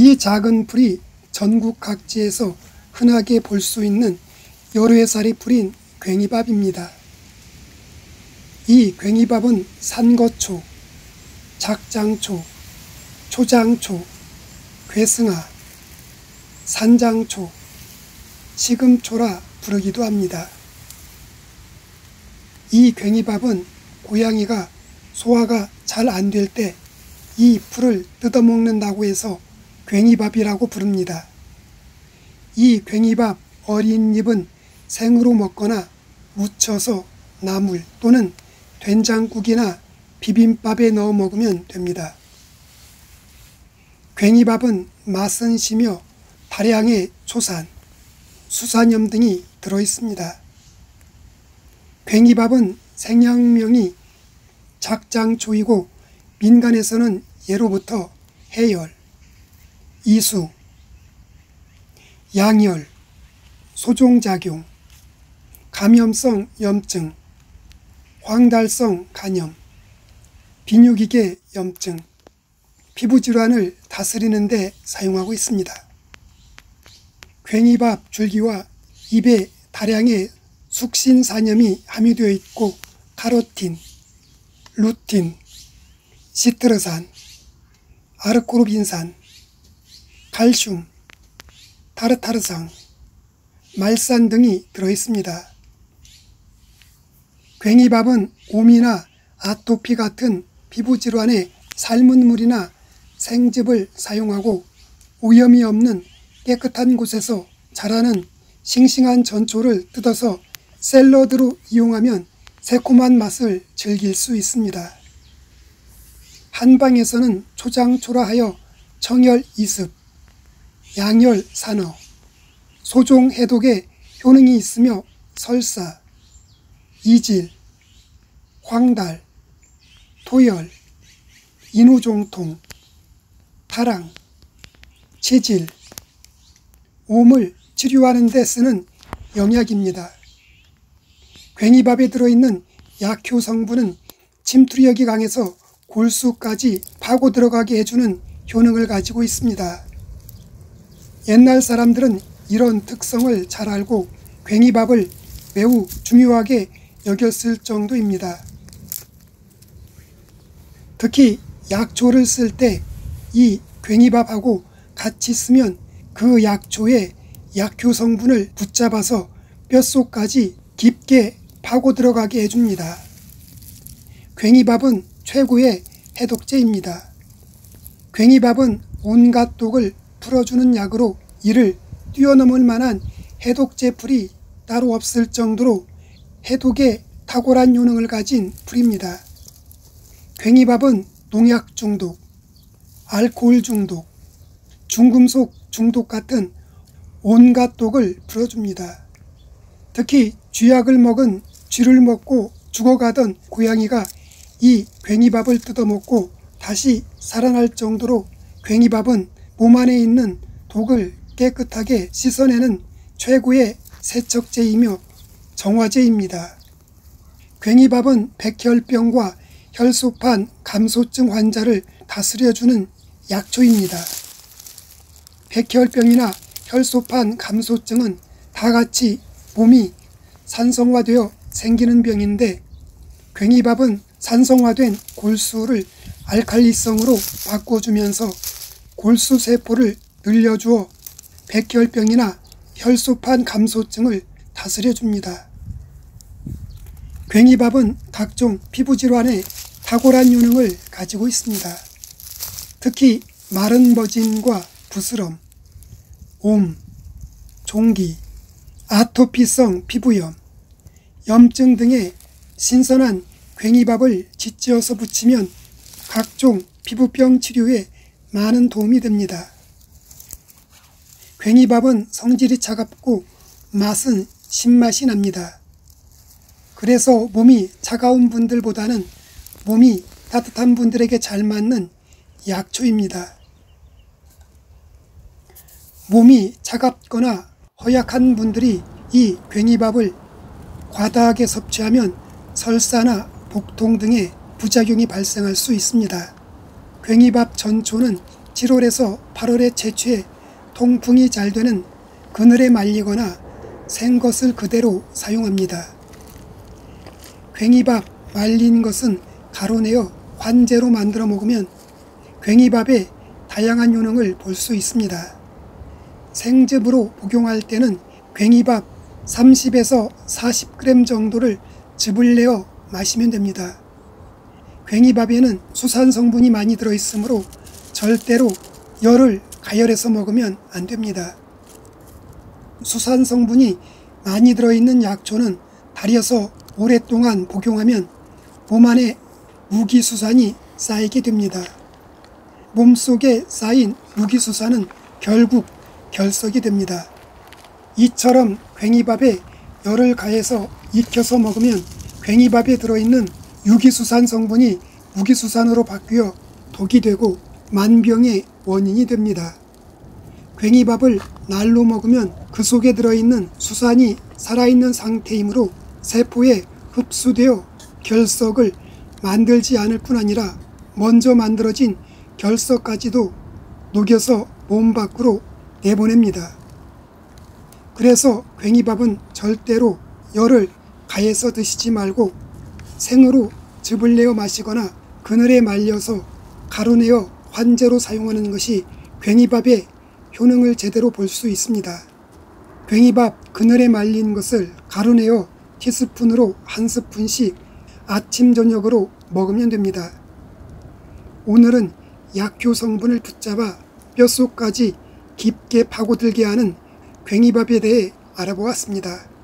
이 작은 풀이 전국 각지에서 흔하게 볼 수 있는 여러 해살이 풀인 괭이밥입니다. 이 괭이밥은 산거초, 작장초, 초장초, 괴승아, 산장초, 시금초라 부르기도 합니다. 이 괭이밥은 고양이가 소화가 잘 안 될 때 이 풀을 뜯어먹는다고 해서 괭이밥이라고 부릅니다. 이 괭이밥 어린 잎은 생으로 먹거나 무쳐서 나물 또는 된장국이나 비빔밥에 넣어 먹으면 됩니다. 괭이밥은 맛은 시며 다량의 초산, 수산염 등이 들어있습니다. 괭이밥은 생양명이 작장초이고 민간에서는 예로부터 해열, 이수, 양열, 소종작용, 감염성 염증, 황달성 간염, 비뇨기계 염증, 피부질환을 다스리는 데 사용하고 있습니다. 괭이밥 줄기와 잎에 다량의 숙신산염이 함유되어 있고 카로틴, 루틴, 시트르산, 아르코르빈산, 칼슘, 타르타르산, 말산 등이 들어있습니다. 괭이밥은 오미나 아토피 같은 피부질환에 삶은 물이나 생즙을 사용하고 오염이 없는 깨끗한 곳에서 자라는 싱싱한 전초를 뜯어서 샐러드로 이용하면 새콤한 맛을 즐길 수 있습니다. 한방에서는 초장초라 하여 청열 이습, 양열 산어, 소종 해독에 효능이 있으며 설사, 이질, 황달, 토열, 인후종통, 타랑, 치질, 옴을 치료하는 데 쓰는 영약입니다. 괭이밥에 들어있는 약효 성분은 침투력이 강해서 골수까지 파고 들어가게 해주는 효능을 가지고 있습니다. 옛날 사람들은 이런 특성을 잘 알고 괭이밥을 매우 중요하게 여겼을 정도입니다. 특히 약초를 쓸 때 이 괭이밥하고 같이 쓰면 그 약초의 약효 성분을 붙잡아서 뼛속까지 깊게 파고 들어가게 해줍니다. 괭이밥은 최고의 해독제입니다. 괭이밥은 온갖 독을 풀어주는 약으로 이를 뛰어넘을 만한 해독제 풀이 따로 없을 정도로 해독에 탁월한 효능을 가진 풀입니다. 괭이밥은 농약 중독, 알코올 중독, 중금속 중독 같은 온갖 독을 풀어줍니다. 특히 쥐약을 먹은 쥐를 먹고 죽어가던 고양이가 이 괭이밥을 뜯어먹고 다시 살아날 정도로 괭이밥은 몸 안에 있는 독을 깨끗하게 씻어내는 최고의 세척제이며 정화제입니다. 괭이밥은 백혈병과 혈소판 감소증 환자를 다스려주는 약초입니다. 백혈병이나 혈소판 감소증은 다같이 몸이 산성화되어 생기는 병인데 괭이밥은 산성화된 골수를 알칼리성으로 바꿔주면서 골수세포를 늘려주어 백혈병이나 혈소판 감소증을 다스려줍니다. 괭이밥은 각종 피부질환에 탁월한 효능을 가지고 있습니다. 특히 마른 버진과 부스럼, 옴, 종기, 아토피성 피부염, 염증 등의 신선한 괭이밥을 짓지어서 붙이면 각종 피부병 치료에 많은 도움이 됩니다. 괭이밥은 성질이 차갑고 맛은 신맛이 납니다. 그래서 몸이 차가운 분들보다는 몸이 따뜻한 분들에게 잘 맞는 약초입니다. 몸이 차갑거나 허약한 분들이 이 괭이밥을 과다하게 섭취하면 설사나 복통 등의 부작용이 발생할 수 있습니다. 괭이밥 전초는 7월에서 8월에 채취해 통풍이 잘 되는 그늘에 말리거나 생 것을 그대로 사용합니다. 괭이밥 말린 것은 가루내어 관제로 만들어 먹으면 괭이밥의 다양한 효능을 볼 수 있습니다. 생즙으로 복용할 때는 괭이밥 30에서 40g 정도를 즙을 내어 마시면 됩니다. 괭이밥에는 수산 성분이 많이 들어있으므로 절대로 열을 가열해서 먹으면 안됩니다. 수산 성분이 많이 들어있는 약초는 달여서 오랫동안 복용하면 몸 안에 무기수산이 쌓이게 됩니다. 몸속에 쌓인 무기수산은 결국 결석이 됩니다. 이처럼 괭이밥에 열을 가해서 익혀서 먹으면 괭이밥에 들어있는 유기수산 성분이 무기수산으로 바뀌어 독이 되고 만병의 원인이 됩니다. 괭이밥을 날로 먹으면 그 속에 들어있는 수산이 살아있는 상태이므로 세포에 흡수되어 결석을 만들지 않을 뿐 아니라 먼저 만들어진 결석까지도 녹여서 몸 밖으로 내보냅니다. 그래서 괭이밥은 절대로 열을 가해서 드시지 말고 생으로 즙을 내어 마시거나 그늘에 말려서 가루내어 환제로 사용하는 것이 괭이밥의 효능을 제대로 볼 수 있습니다. 괭이밥 그늘에 말린 것을 가루내어 티스푼으로 한 스푼씩 아침 저녁으로 먹으면 됩니다. 오늘은 약효 성분을 붙잡아 뼛속까지 깊게 파고들게 하는 괭이밥에 대해 알아보았습니다.